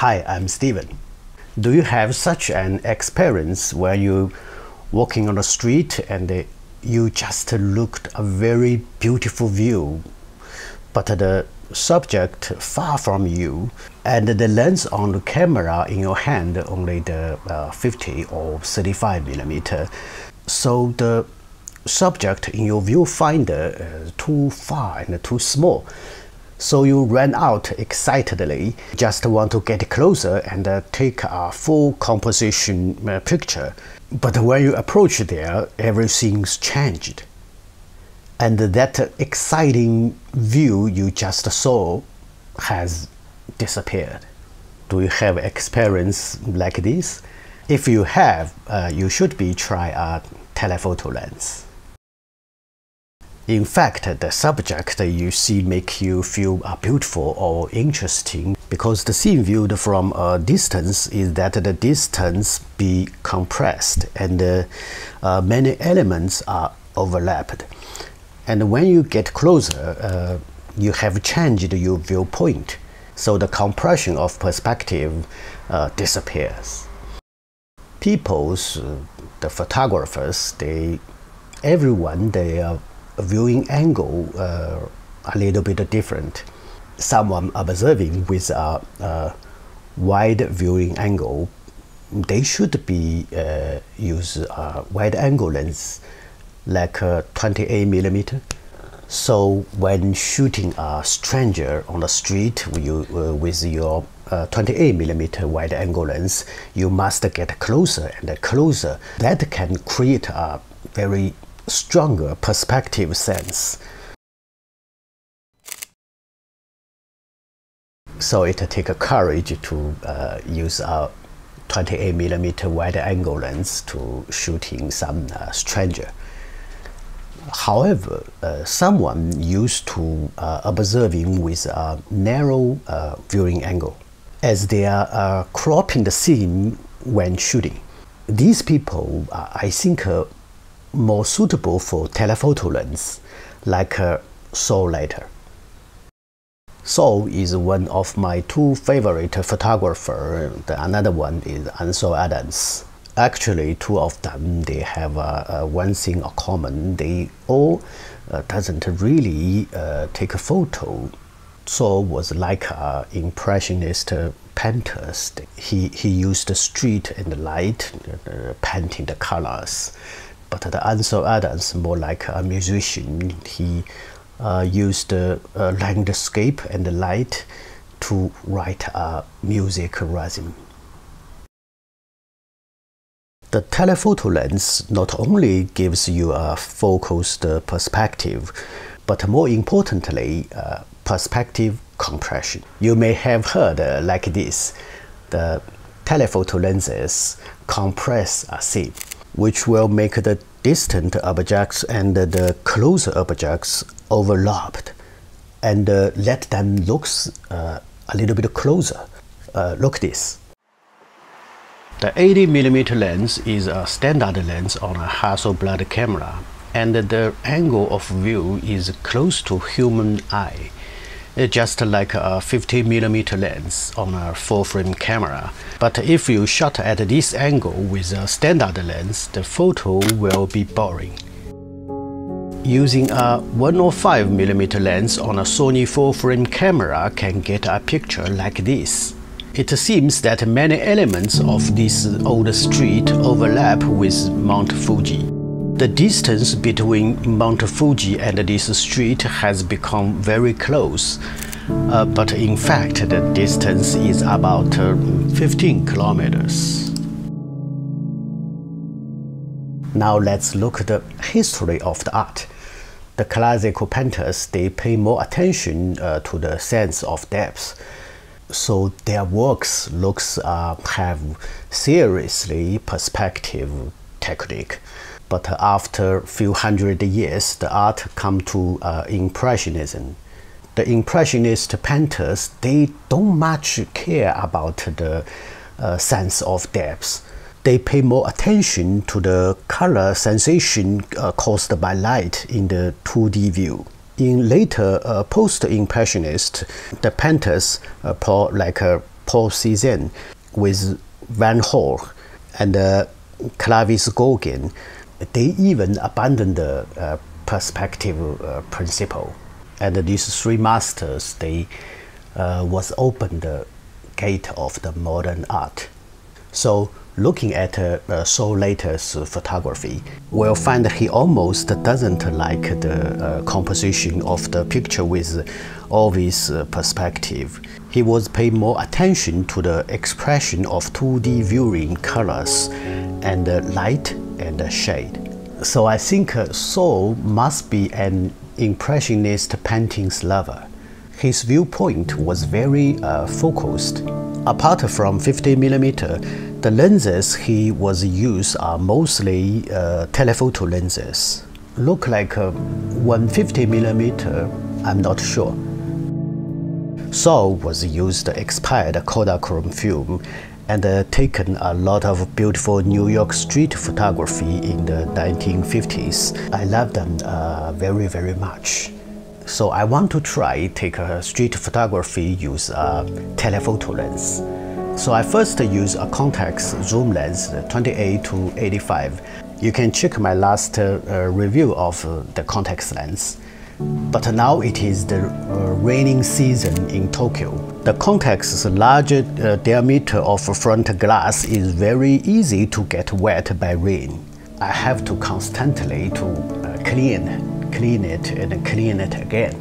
Hi, I'm Steven. Do you have such an experience where you're walking on the street and you just looked a very beautiful view, but the subject far from you and the lens on the camera in your hand only the 50 or 35 millimeter, so the subject in your viewfinder is too far and too small? So you ran out excitedly, just want to get closer and take a full composition picture. But when you approach there, everything's changed. And that exciting view you just saw has disappeared. Do you have experience like this? If you have, you should be try a telephoto lens. In fact, the subject you see make you feel beautiful or interesting, because the scene viewed from a distance is that the distance be compressed and many elements are overlapped. And when you get closer, you have changed your viewpoint, so the compression of perspective disappears. People's, the photographers, everyone, they are viewing angle a little bit different. Someone observing with a wide viewing angle, they should be use a wide angle lens like 28 millimeter. So when shooting a stranger on the street with your 28 millimeter wide angle lens, you must get closer and closer. That can create a very stronger perspective sense. So it takes courage to use a 28 millimeter wide angle lens to shooting some stranger. However, someone used to observing with a narrow viewing angle, as they are cropping the scene when shooting. These people, I think, more suitable for telephoto lens, like Saul Leiter. Saul is one of my two favorite photographers. Another one is Ansel Adams. Actually, two of them, they have one thing in common. They all doesn't really take a photo. Saul was like an impressionist painter. He used the street and the light, painting the colors. But the Ansel Adams more like a musician. He used landscape and the light to write a music rhythm. The telephoto lens not only gives you a focused perspective, but more importantly, perspective compression. You may have heard like this: the telephoto lenses compress a scene, which will make the distant objects and the closer objects overlapped and let them look a little bit closer. Look this. The 80mm lens is a standard lens on a Hasselblad camera, and the angle of view is close to human eye, just like a 50mm lens on a full-frame camera. But if you shot at this angle with a standard lens, the photo will be boring. Using a 105mm lens on a Sony full-frame camera can get a picture like this. It seems that many elements of this old street overlap with Mount Fuji. The distance between Mount Fuji and this street has become very close, but in fact the distance is about 15 kilometers. Now let's look at the history of the art. The classical painters, they pay more attention to the sense of depth, so their works have seriously perspective technique. But after a few hundred years, the art come to Impressionism. The Impressionist painters, they don't much care about the sense of depth. They pay more attention to the color sensation caused by light in the 2D view. In later post-Impressionist, the painters like Paul Paul Cézanne with Van Gogh and Carl Gauguin. They even abandoned the perspective principle, and these three masters, they was opened the gate of the modern art. So looking at Saul Leiter's photography, we'll find that he almost doesn't like the composition of the picture with all this perspective. He was paying more attention to the expression of 2D viewing colors and light and shade. So I think Saul must be an impressionist paintings lover. His viewpoint was very focused. Apart from 50mm, the lenses he was used are mostly telephoto lenses. Look like 150mm, I'm not sure. Saul was used expired Kodachrome film and taken a lot of beautiful New York street photography in the 1950s. I love them very, very much. So I want to try take a street photography use a telephoto lens. So I first use a contax zoom lens 28 to 85. You can check my last review of the contax lens. But now it is the raining season in Tokyo. The contact's large diameter of front glass is very easy to get wet by rain. I have to constantly to clean it and clean it again,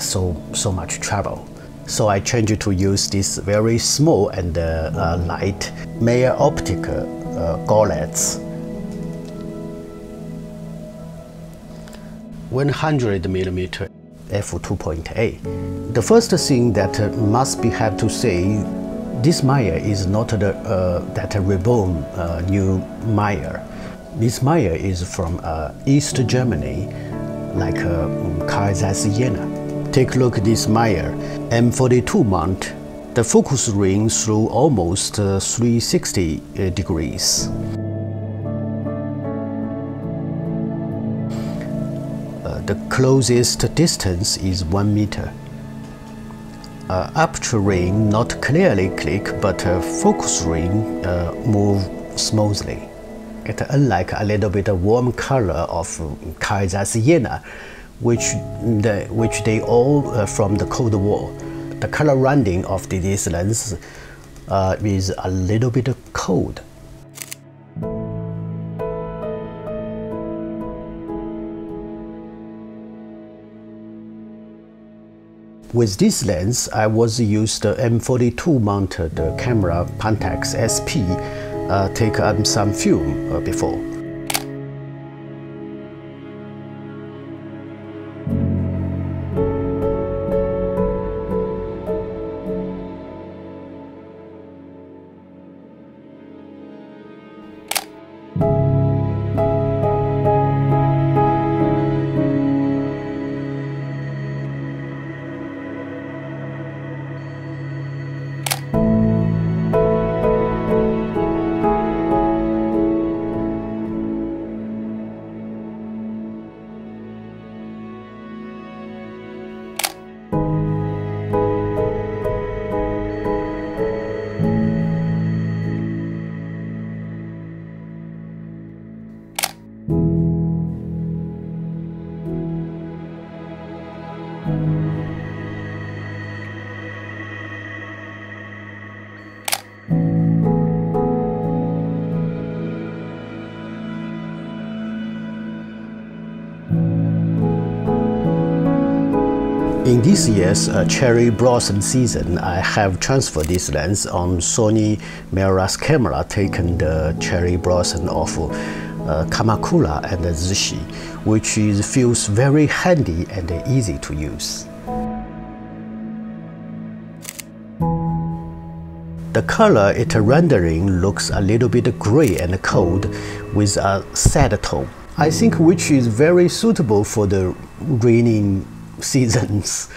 so much trouble. So I changed to use this very small and light Meyer-Optik Görlitz 100mm f2.8. The first thing that must be have to say, this Meyer is not the that reborn new Meyer. This Meyer is from East Germany, like Carl Zeiss Jena. Take a look at this Meyer M42 mount. The focus ring through almost 360 degrees. The closest distance is 1 meter. Aperture ring not clearly click, but focus ring move smoothly. It unlike a little bit of warm color of Carl Zeiss Jena, which they all from the Cold War. The color rounding of this lens is a little bit cold. With this lens, I was used the M42 mounted camera Pentax SP. Take some film before. In this year's cherry blossom season, I have transferred this lens on Sony mirrorless camera, taken the cherry blossom of Kamakura and Zushi, which feels very handy and easy to use. The color it rendering looks a little bit gray and cold with a sad tone, I think, which is very suitable for the raining seasons.